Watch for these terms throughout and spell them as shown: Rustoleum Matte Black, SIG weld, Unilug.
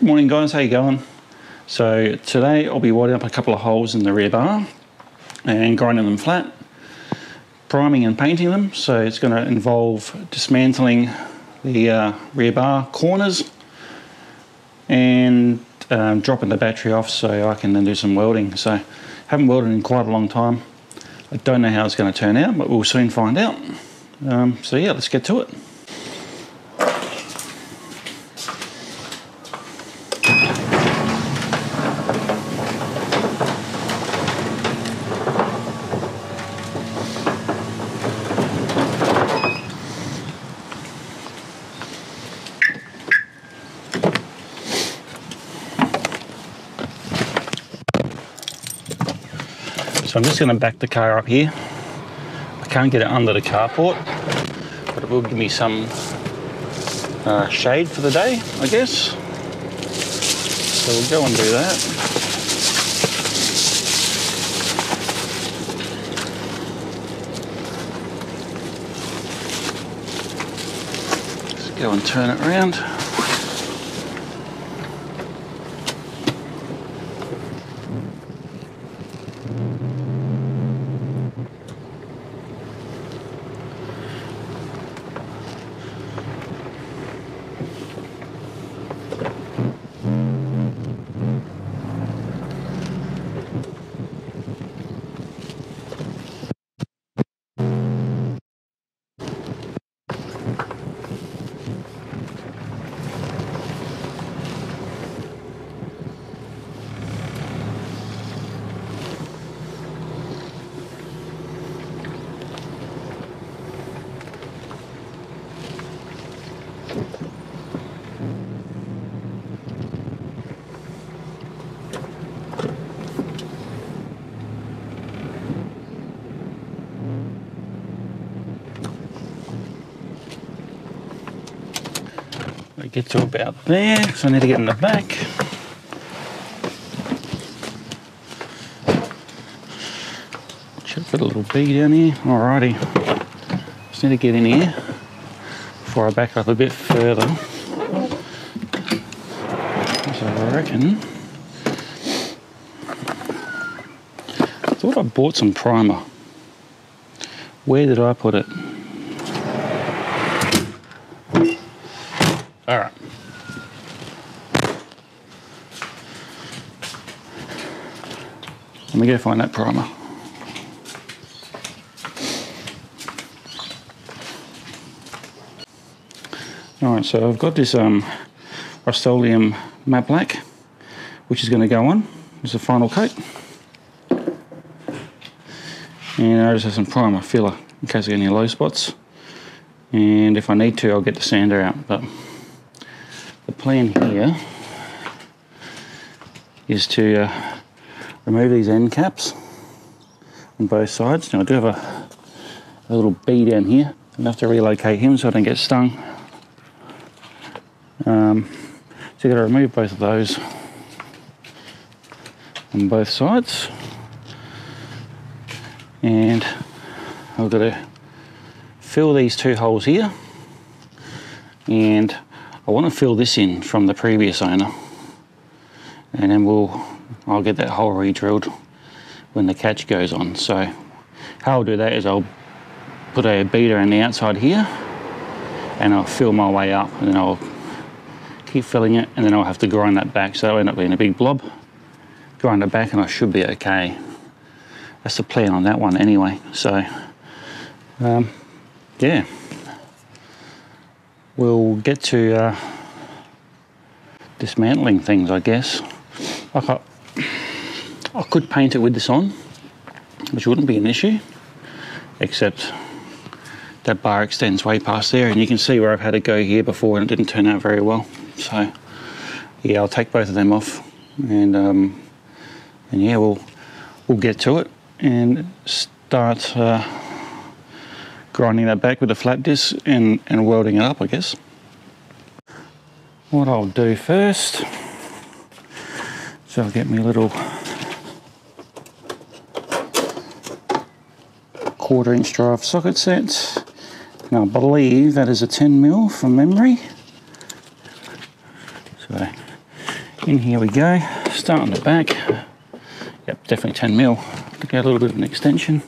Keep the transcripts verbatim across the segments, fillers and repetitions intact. Good morning guys, how you going? So today I'll be widening up a couple of holes in the rear bar and grinding them flat, priming and painting them. So it's going to involve dismantling the uh, rear bar corners and um, dropping the battery off so I can then do some welding. So haven't welded in quite a long time. I don't know how it's going to turn out, but we'll soon find out. Um, so yeah, let's get to it. So I'm just going to back the car up here. I can't get it under the carport, but it will give me some uh, shade for the day, I guess. So we'll go and do that. Let's go and turn it around. Get to about there, so I need to get in the back. Check for the little bee down here. Alrighty, just need to get in here before I back up a bit further. So I reckon, I thought I bought some primer. Where did I put it? All right. Let me go find that primer. All right, so I've got this um, Rustoleum Matte Black, which is going to go on as a final coat. And I just have some primer filler in case I get any low spots. And if I need to, I'll get the sander out. But the plan here is to uh, remove these end caps on both sides. Now I do have a, a little bee down here. I'm going to have to relocate him so I don't get stung. Um, so you've got to remove both of those on both sides. And I've got to fill these two holes here, and I want to fill this in from the previous owner, and then we'll I'll get that hole re-drilled when the catch goes on. So how I'll do that is I'll put a beater on the outside here and I'll fill my way up, and then I'll keep filling it, and then I'll have to grind that back, so it'll end up being a big blob. Grind it back and I should be okay. That's the plan on that one anyway. So um, yeah, we'll get to uh, dismantling things, I guess. Like I, I could paint it with this on, which wouldn't be an issue, except that bar extends way past there, and you can see where I've had it go here before and it didn't turn out very well. So yeah, I'll take both of them off, and um, and yeah, we'll we'll get to it and start uh, grinding that back with a flat disc and, and welding it up, I guess. What I'll do first, so I'll get me a little quarter inch drive socket set. Now I believe that is a ten mil from memory. So in here we go, start on the back. Yep, definitely ten mil. Look at a little bit of an extension.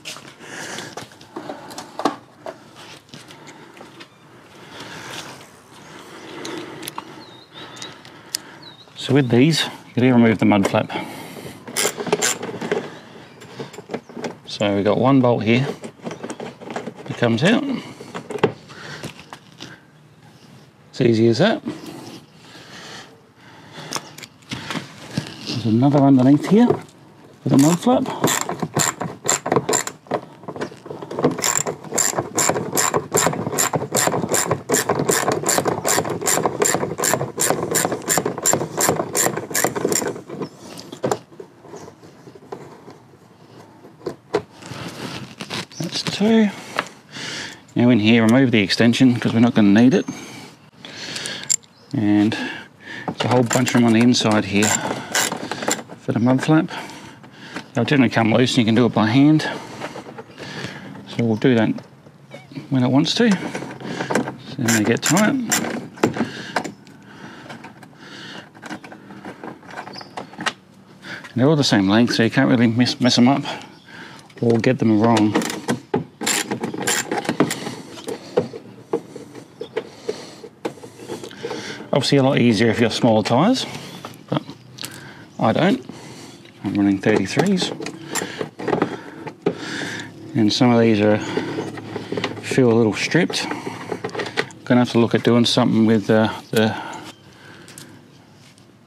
So with these, you can even remove the mud flap. So we've got one bolt here that comes out. It's easy as that. There's another underneath here with a mud flap. That's two. Now in here, remove the extension because we're not going to need it. And there's a whole bunch of them on the inside here for the mud flap. They'll generally come loose and you can do it by hand. So we'll do that when it wants to. So then they get tight. And they're all the same length, so you can't really mess, mess them up or get them wrong. Obviously a lot easier if you have smaller tyres, but I don't. I'm running thirty-threes. And some of these are feel a little stripped. I'm gonna have to look at doing something with uh, the,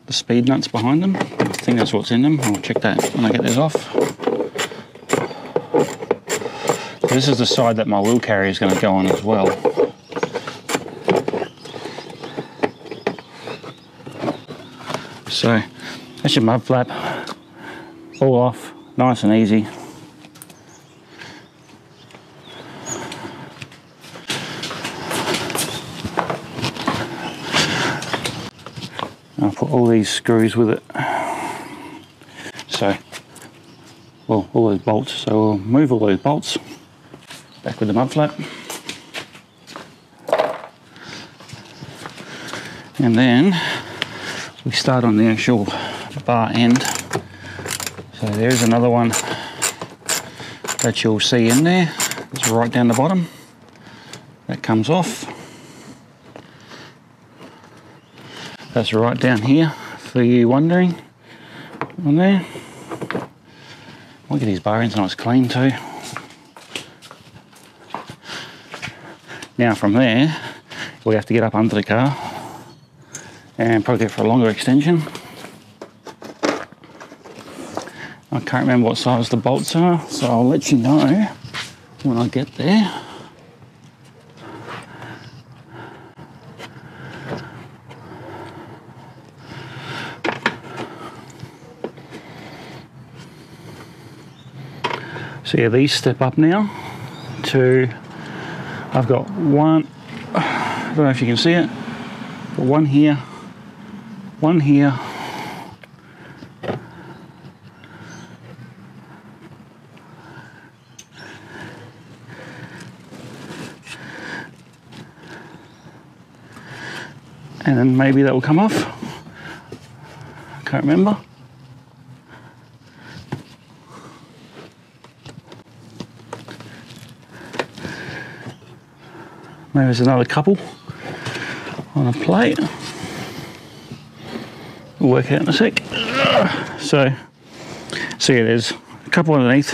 the speed nuts behind them. I think that's what's in them. I'll check that when I get this off. This is the side that my wheel carrier is gonna go on as well. So that's your mud flap, all off, nice and easy. I'll put all these screws with it. So, well, all those bolts, so we'll move all those bolts back with the mud flap. And then, we start on the actual bar end. So there's another one that you'll see in there. It's right down the bottom. That comes off. That's right down here for you wondering. On there. Look at these bar ends, nice clean too. Now from there, we have to get up under the car and probably go for a longer extension. I can't remember what size the bolts are, so I'll let you know when I get there. So yeah, these step up now to, I've got one, I don't know if you can see it, but one here, one here, and then maybe that will come off. I can't remember. Maybe there's another couple on a plate. We'll work out in a sec. So, so yeah, there's a couple underneath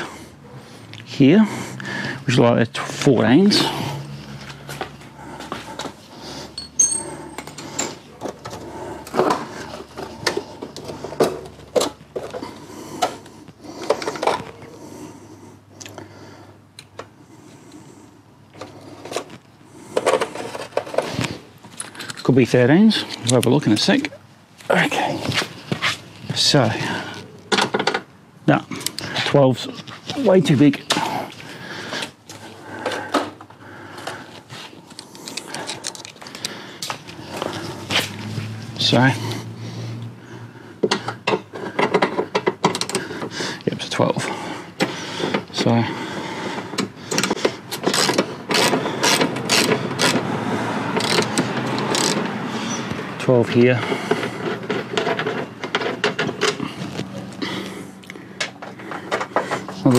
here, which are like their fourteens. Could be thirteens. We'll have a look in a sec. Okay, so, no, twelves, way too big. So, yep, it's twelve. So, twelve here.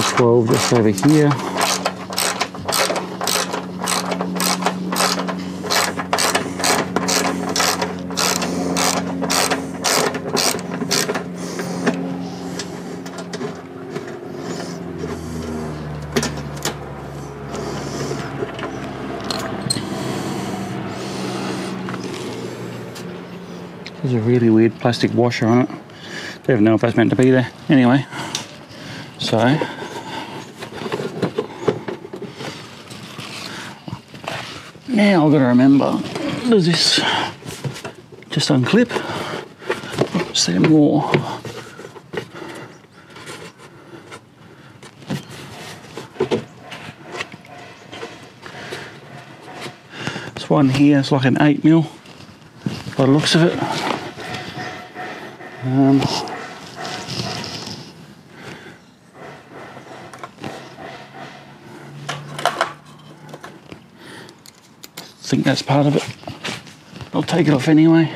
twelve that's over here. There's a really weird plastic washer on it. Don't even know if that's meant to be there. Anyway, so now I've got to remember, does this just unclip? Is there more? This one here is like an eight mil by the looks of it. Um, I think that's part of it. I'll take it off anyway.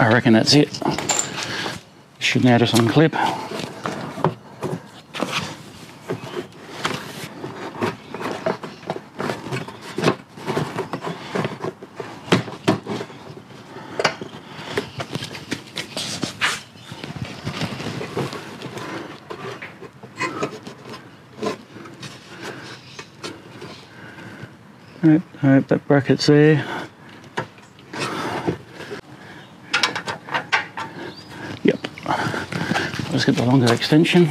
I reckon that's it. Should now just unclip. Nope, nope, that bracket's there. Yep. Let's get the longer extension.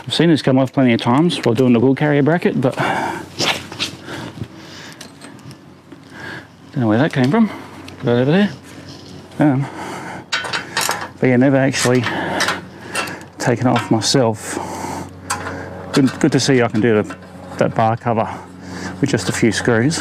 I've seen this come off plenty of times while doing the wheel carrier bracket, but don't know where that came from. Right over there. Um, but yeah, never actually taken off myself. Good, good to see I can do the, that bar cover with just a few screws.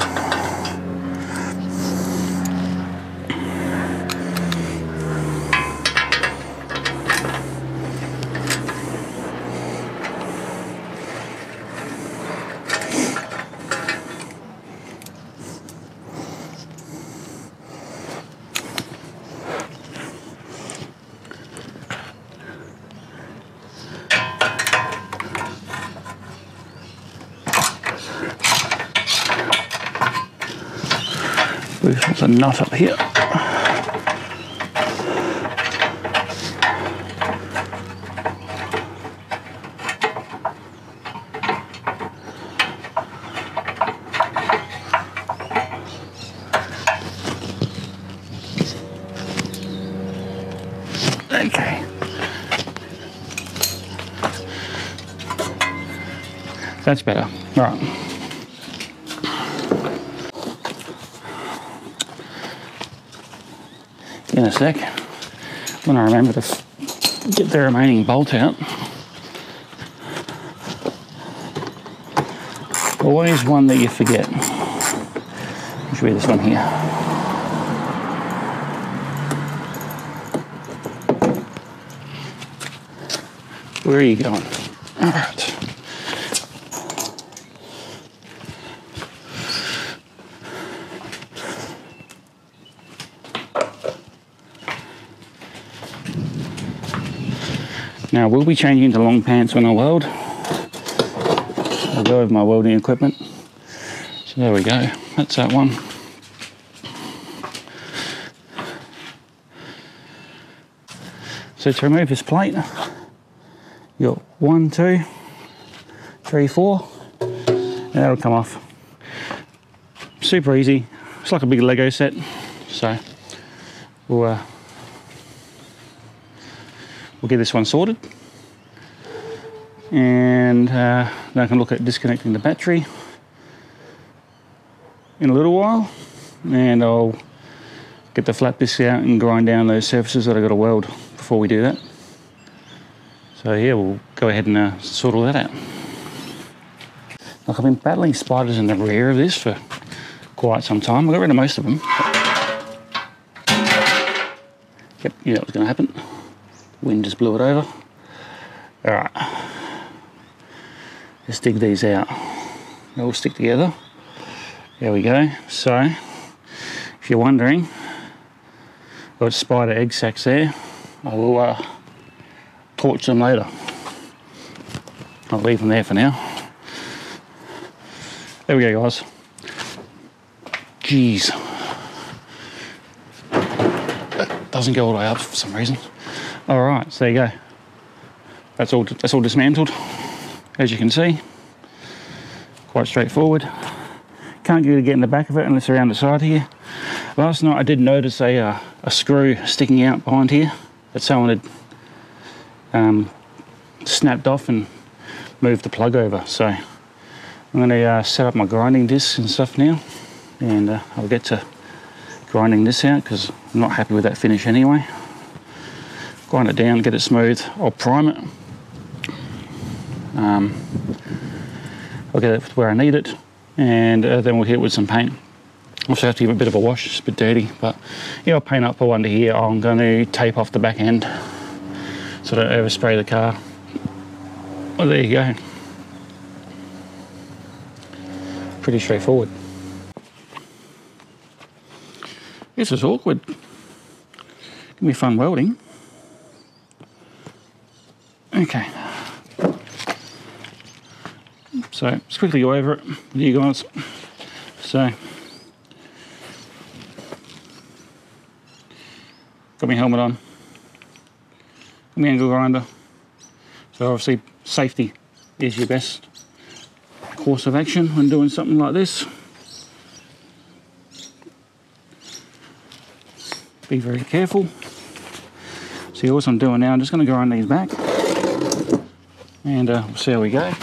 There's a nut up here. Okay. That's better. All right. In a sec, when I remember to get the remaining bolt out. Always one that you forget. It should be this one here. Where are you going? All right. Now, we'll be changing into long pants when I weld. I'll go over my welding equipment. So there we go, that's that one. So to remove this plate, you've got one, two, three, four, and that'll come off. Super easy, it's like a big Lego set. So we'll, uh, We'll get this one sorted, and uh, then I can look at disconnecting the battery in a little while, and I'll get the flat disc out and grind down those surfaces that I've got to weld before we do that. So yeah, we'll go ahead and uh, sort all that out. Look, I've been battling spiders in the rear of this for quite some time. I got rid of most of them. Yep, knew that was going to happen. Wind just blew it over. All right, let's dig these out. They all stick together. There we go. So, if you're wondering, I've got spider egg sacs there. I will uh, torch them later. I'll leave them there for now. There we go, guys. Jeez. That doesn't go all the way up for some reason. All right, so there you go. That's all, that's all dismantled, as you can see. Quite straightforward. Can't really get in the back of it unless around the side here. Last night I did notice a, uh, a screw sticking out behind here that someone had um, snapped off and moved the plug over. So I'm going to uh, set up my grinding discs and stuff now, and uh, I'll get to grinding this out because I'm not happy with that finish anyway. Grind it down, get it smooth. I'll prime it. Um, I'll get it where I need it, and uh, then we'll hit it with some paint. Also have to give it a bit of a wash, it's a bit dirty, but yeah, I'll paint up all under here. I'm going to tape off the back end so I don't overspray the car. Well, there you go. Pretty straightforward. This is awkward. It's gonna be fun welding. Okay. So, let's quickly go over it with you guys. So, got my helmet on, got my angle grinder. So obviously safety is your best course of action when doing something like this. Be very careful. See, all I'm doing now, I'm just going to grind these back and uh, we'll see how we go.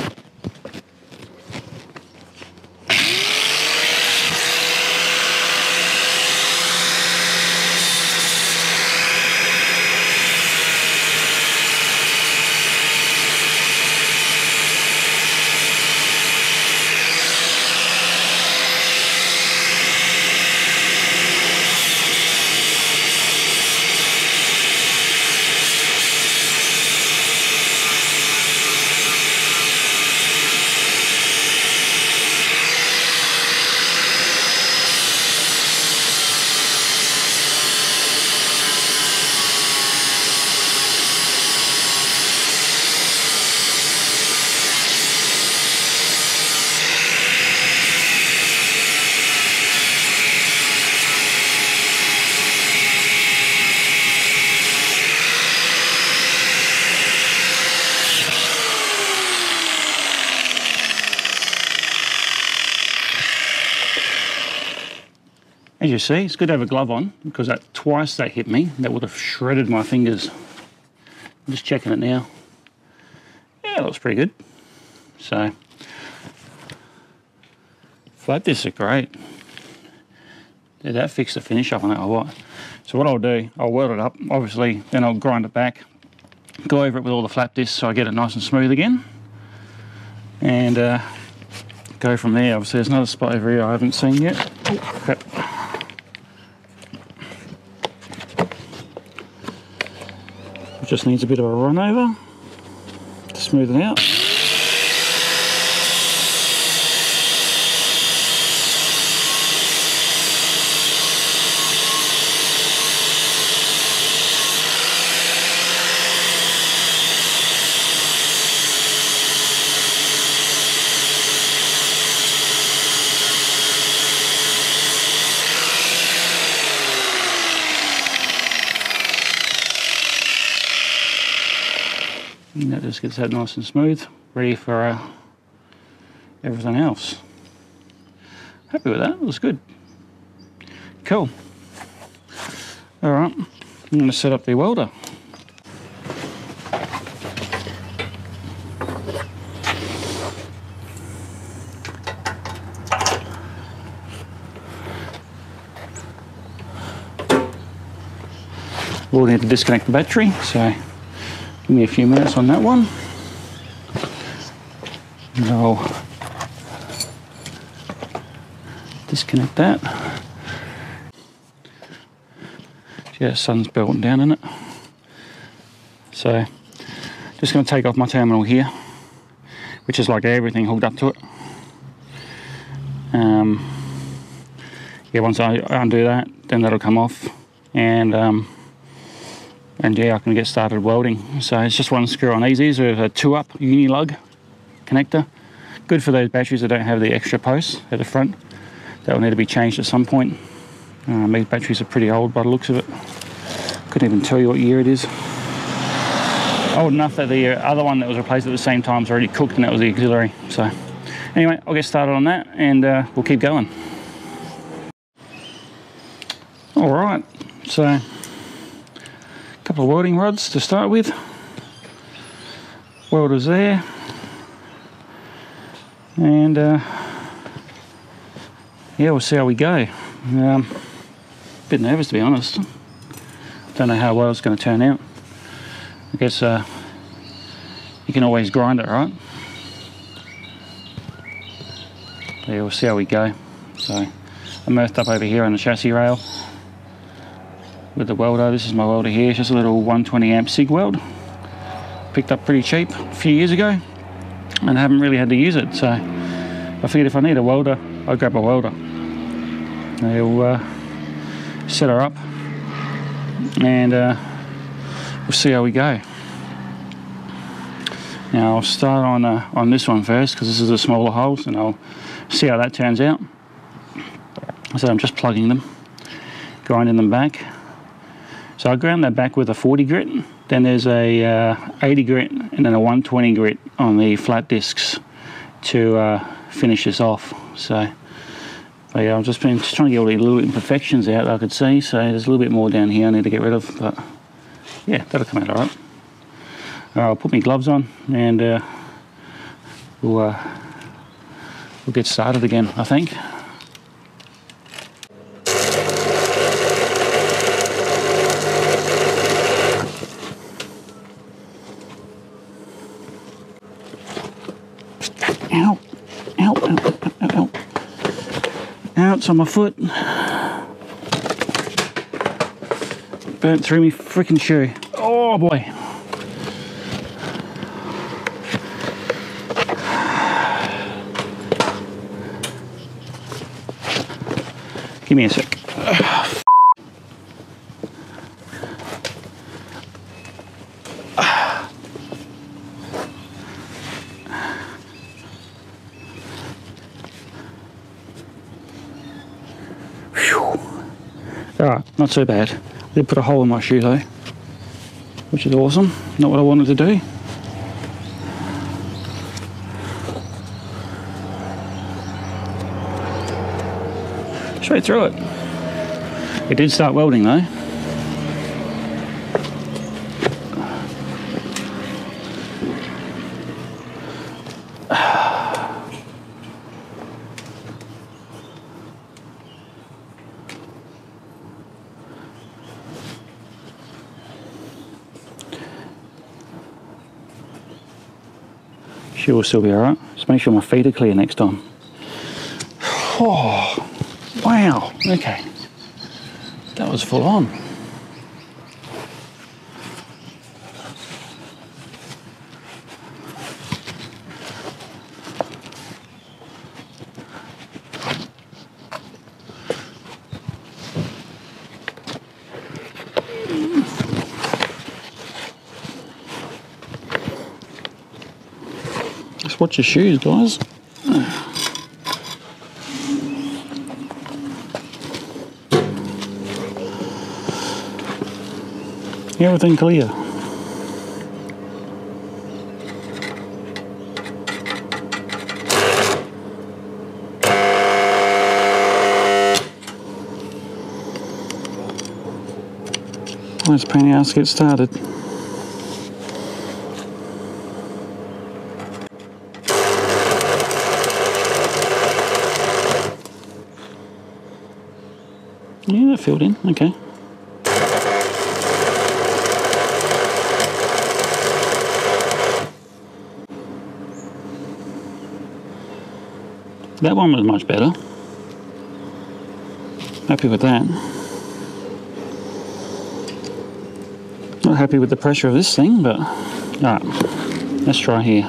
As you see, it's good to have a glove on because that twice that hit me, that would have shredded my fingers. I'm just checking it now. Yeah, that looks pretty good. So, flat discs are great. Did that fix the finish up on that or what? So what I'll do, I'll weld it up, obviously, then I'll grind it back, go over it with all the flat discs so I get it nice and smooth again, and uh, go from there. Obviously, there's another spot over here I haven't seen yet. Oh, crap. Just needs a bit of a run over to smooth it out. And that just gets that nice and smooth, ready for uh, everything else. Happy with that, it was good. Cool. All right, I'm gonna set up the welder. We'll need to disconnect the battery, so give me a few minutes on that one. And I'll disconnect that. Yeah, sun's belting down in it. So just going to take off my terminal here, which is like everything hooked up to it. Um, yeah, once I undo that, then that'll come off, and um, and yeah, I can get started welding. So it's just one screw on these. These are a two-up Unilug connector. Good for those batteries that don't have the extra posts at the front. That will need to be changed at some point. Um, these batteries are pretty old by the looks of it. Couldn't even tell you what year it is. Old enough that the other one that was replaced at the same time is already cooked, and that was the auxiliary. So anyway, I'll get started on that, and uh, we'll keep going. All right, so a couple of welding rods to start with. Welders there, and uh, yeah, we'll see how we go. Um, bit nervous, to be honest. Don't know how well it's going to turn out. I guess uh, you can always grind it, right? But yeah, we'll see how we go. So I'm earthed up over here on the chassis rail with the welder. This is my welder here. It's just a little one twenty amp SIG weld. Picked up pretty cheap a few years ago, and I haven't really had to use it. So I figured if I need a welder, I'd grab a welder. They'll uh, set her up, and uh, we'll see how we go. Now I'll start on uh, on this one first, because this is the smaller holes, and I'll see how that turns out. So I'm just plugging them, grinding them back. So I ground that back with a forty grit, then there's a uh, eighty grit, and then a one twenty grit on the flat discs to uh, finish this off. So but yeah, I've just been just trying to get all the little imperfections out that I could see. So there's a little bit more down here I need to get rid of, but yeah, that'll come out all right. All right, I'll put my gloves on, and uh, we'll, uh, we'll get started again, I think. Ow, ow, ow, ow, ow. Ouch, on my foot. Burnt through me freaking shoe. Oh boy. Give me a sec. Oh, f Alright, not so bad. I did put a hole in my shoe though, which is awesome. Not what I wanted to do. Straight through it. It did start welding though. She will still be alright. Just make sure my feet are clear next time. Oh. Wow, okay, that was full on. Just watch your shoes, guys. Everything clear. Let's paint house, get started. Yeah, that filled in, okay. That one was much better. Happy with that. Not happy with the pressure of this thing, but alright, let's try here.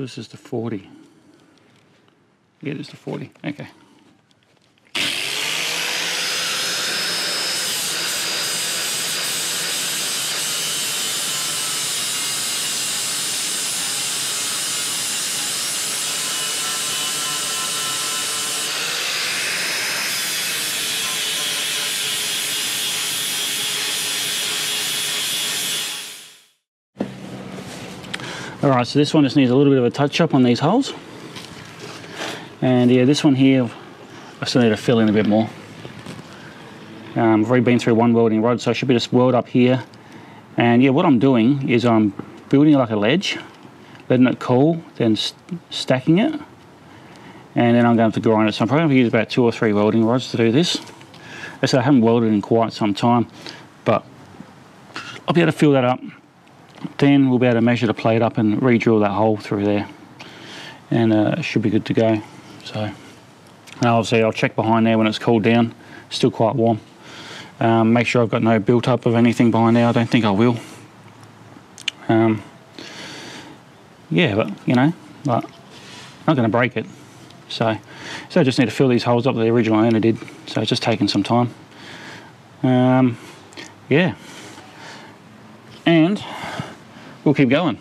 This is the forty. Yeah, it's the forty. Okay. Alright, so this one just needs a little bit of a touch-up on these holes. And yeah, this one here, I still need to fill in a bit more. Um, I've already been through one welding rod, so I should be just weld up here. And yeah, what I'm doing is I'm building like a ledge, letting it cool, then st stacking it. And then I'm going to grind it. So I'm probably going to use about two or three welding rods to do this. As I haven't welded in quite some time, but I'll be able to fill that up. Then we'll be able to measure the plate up and re-drill that hole through there, and uh, it should be good to go. So now obviously I'll check behind there when it's cooled down, still quite warm. Um, make sure I've got no built up of anything behind there. I don't think I will. Um, yeah, but you know, like, I'm not going to break it. So, so I just need to fill these holes up that the original owner did. So it's just taking some time. Um, yeah, and we'll keep going.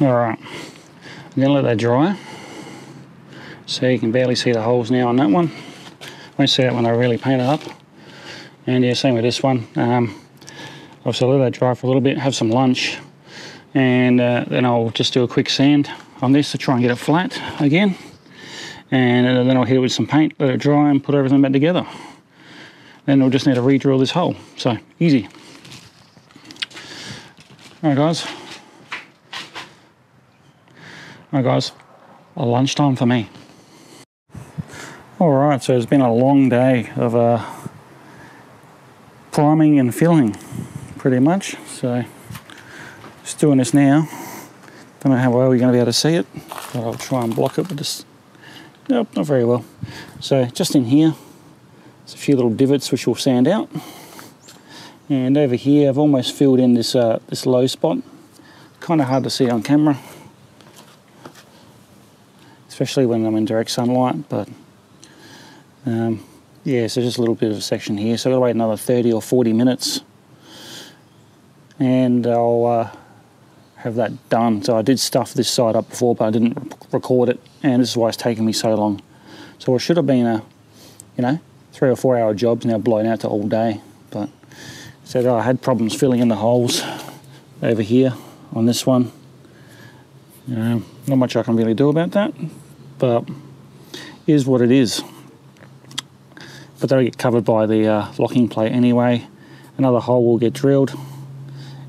Alright, I'm going to let that dry. So you can barely see the holes now on that one. Won't see that when I really paint it up. And yeah, same with this one. Um, obviously I'll let that dry for a little bit, have some lunch, and uh, then I'll just do a quick sand. on this to try and get it flat again, and then I'll hit it with some paint, let it dry and put everything back together. Then we'll just need to re-drill this hole, so easy. Alright guys, alright guys, a lunchtime for me. Alright, so it's been a long day of uh, priming and filling, pretty much, so just doing this now. Don't know how well we're going to be able to see it, but I'll try and block it with this. Nope, not very well. So just in here, there's a few little divots which we'll sand out. And over here, I've almost filled in this, uh, this low spot. Kind of hard to see on camera, especially when I'm in direct sunlight, but um, yeah, so just a little bit of a section here. So we'll wait another thirty or forty minutes and I'll uh, have that done. So I did stuff this side up before, but I didn't record it, and this is why it's taken me so long. So it should have been a, you know, three or four hour jobs now blown out to all day, but so I had problems filling in the holes over here on this one. Um, not much I can really do about that, but it is what it is. But that'll get covered by the uh, locking plate anyway. Another hole will get drilled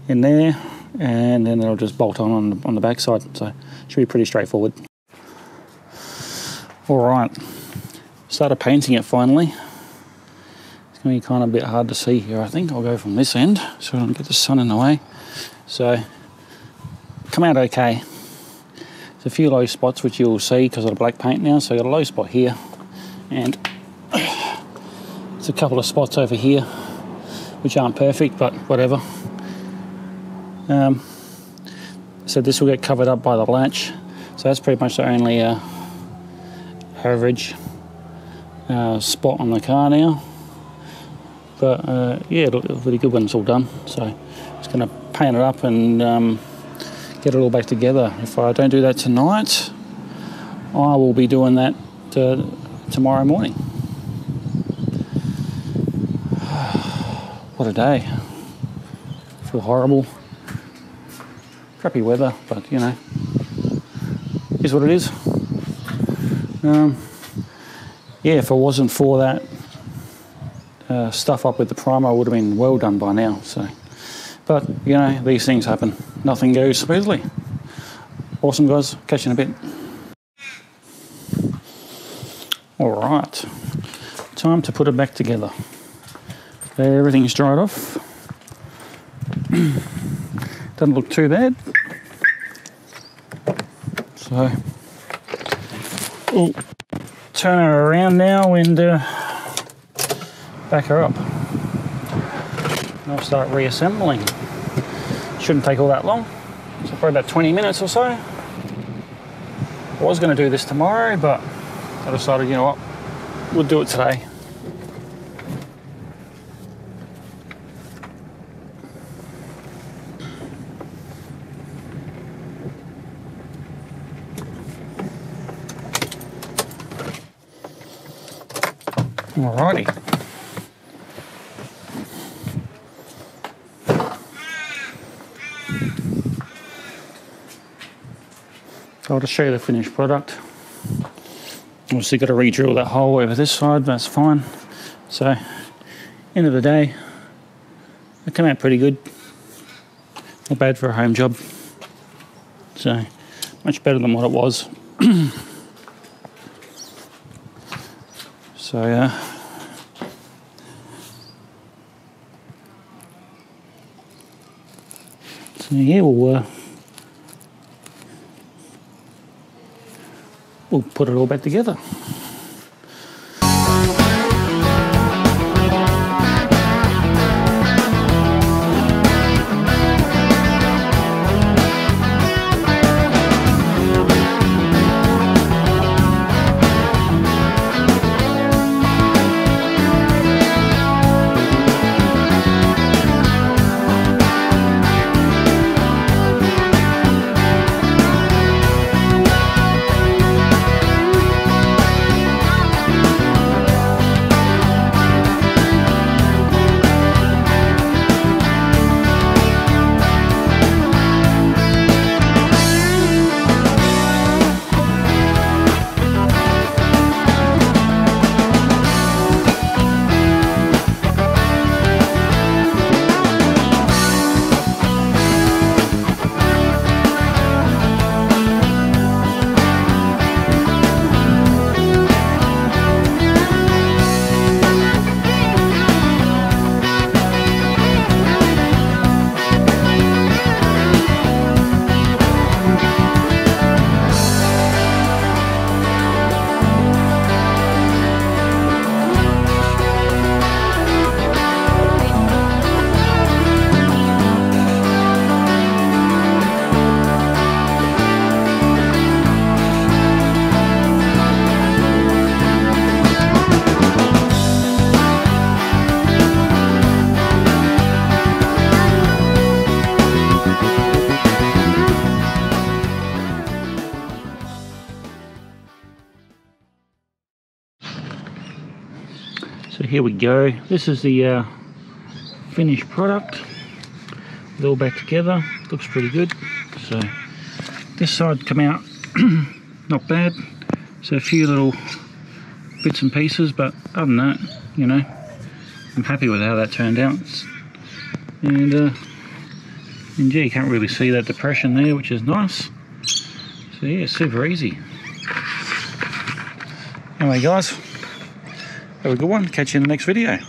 in there, and then it'll just bolt on on the, on the back side. So it should be pretty straightforward. Alright, started painting it finally. It's going to be kind of a bit hard to see here, I think. I'll go from this end so I don't get the sun in the way. So, come out okay. There's a few low spots which you'll see because of the black paint now. So, I've got a low spot here, and there's a couple of spots over here which aren't perfect, but whatever. Um, so this will get covered up by the latch, so that's pretty much the only uh, average uh, spot on the car now, but uh, yeah, it'll, it'll be good when it's all done. So I'm just going to paint it up and um, get it all back together. If I don't do that tonight, I will be doing that uh, tomorrow morning. What a day. I feel horrible. Crappy weather, but you know, is what it is. Um, yeah, if it wasn't for that uh, stuff up with the primer, I would have been well done by now. So, but you know, these things happen. Nothing goes smoothly. Awesome, guys. Catch you in a bit. All right, time to put it back together. Everything's dried off. Doesn't look too bad. So we'll turn her around now and uh, back her up. And I'll start reassembling. Shouldn't take all that long. So probably about twenty minutes or so. I was going to do this tomorrow, but I decided, you know what, we'll do it today. Alrighty. I'll just show you the finished product. Obviously got to re-drill that hole over this side, that's fine. So, end of the day, it came out pretty good. Not bad for a home job. So, much better than what it was. So, uh, so yeah, we'll, uh, we'll put it all back together. here we go. This is the uh, finished product. It's all back together. Looks pretty good. So this side come out not bad. So a few little bits and pieces, but other than that, you know, I'm happy with how that turned out. And uh, and yeah, you can't really see that depression there, which is nice. So yeah, super easy. Anyway, guys, have a good one. Catch you in the next video.